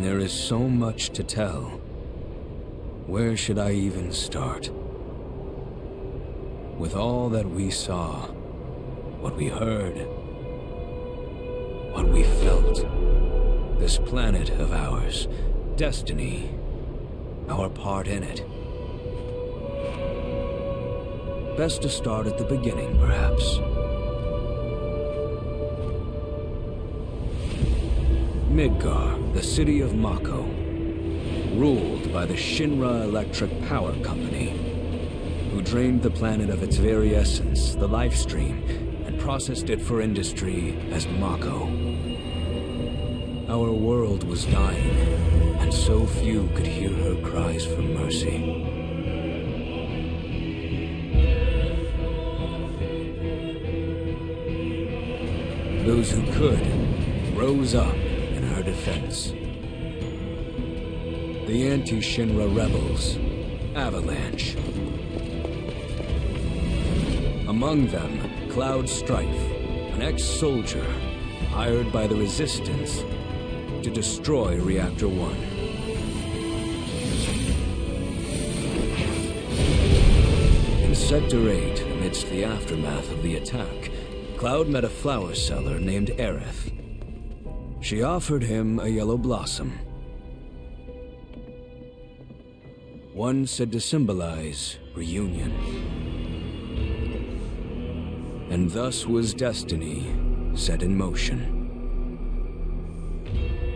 And there is so much to tell. Where should I even start? With all that we saw, what we heard, what we felt, this planet of ours, destiny, our part in it. Best to start at the beginning, perhaps. Midgar, the city of Mako, ruled by the Shinra Electric Power Company, who drained the planet of its very essence, the life stream, and processed it for industry as Mako. Our world was dying, and so few could hear her cries for mercy. Those who could rose up in her defense. The anti-Shinra rebels, Avalanche. Among them, Cloud Strife, an ex-soldier hired by the Resistance to destroy Reactor 1. In Sector 8, amidst the aftermath of the attack, Cloud met a flower seller named Aerith. She offered him a yellow blossom. One said to symbolize reunion. And thus was destiny set in motion.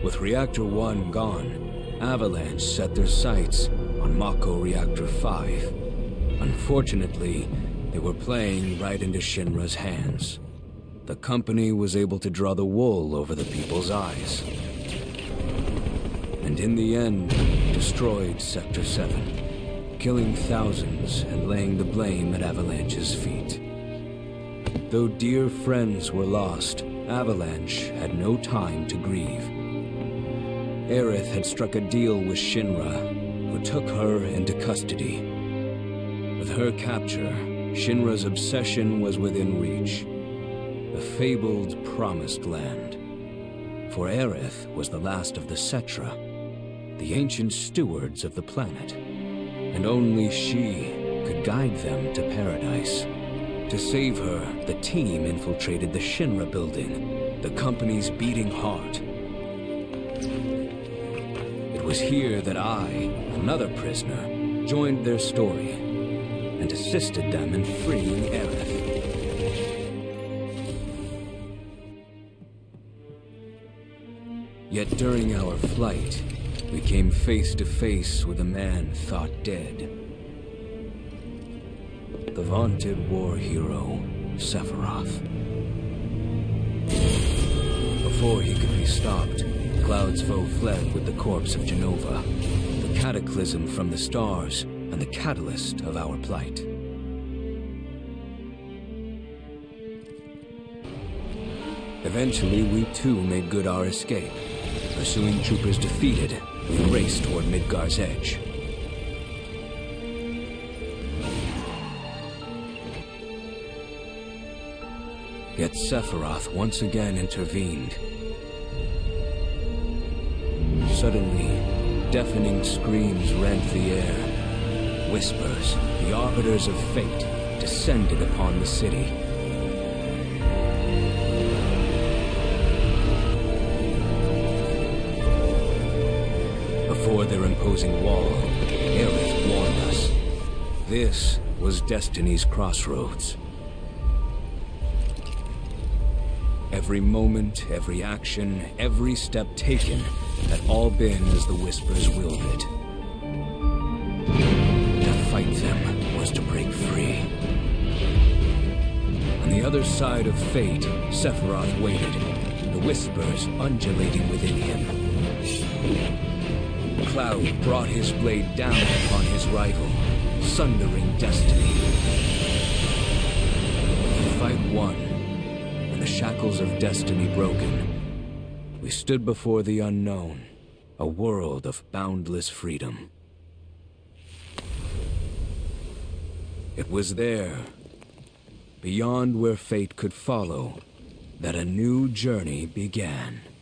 With Reactor 1 gone, Avalanche set their sights on Mako Reactor 5. Unfortunately, they were playing right into Shinra's hands. The company was able to draw the wool over the people's eyes. And in the end, destroyed Sector 7, killing thousands and laying the blame at Avalanche's feet. Though dear friends were lost, Avalanche had no time to grieve. Aerith had struck a deal with Shinra, who took her into custody. With her capture, Shinra's obsession was within reach, the fabled Promised Land. For Aerith was the last of the Cetra, the ancient stewards of the planet, and only she could guide them to paradise. To save her, the team infiltrated the Shinra building, the company's beating heart. It was here that I, another prisoner, joined their story and assisted them in freeing Aerith. Yet during our flight, we came face to face with a man thought dead. The vaunted war hero, Sephiroth. Before he could be stopped, Cloud's foe fled with the corpse of Genova, the cataclysm from the stars and the catalyst of our plight. Eventually, we too made good our escape. Pursuing troopers defeated, we raced toward Midgar's edge. Yet Sephiroth once again intervened. Suddenly, deafening screams rent the air. Whispers, the arbiters of fate, descended upon the city. Before their imposing wall, Aerith warned us. This was destiny's crossroads. Every moment, every action, every step taken had all been as the Whispers willed it. To fight them was to break free. On the other side of fate, Sephiroth waited, the Whispers undulating within him. Cloud brought his blade down upon his rival, sundering destiny. The fight won, and the shackles of destiny broken. We stood before the unknown, a world of boundless freedom. It was there, beyond where fate could follow, that a new journey began.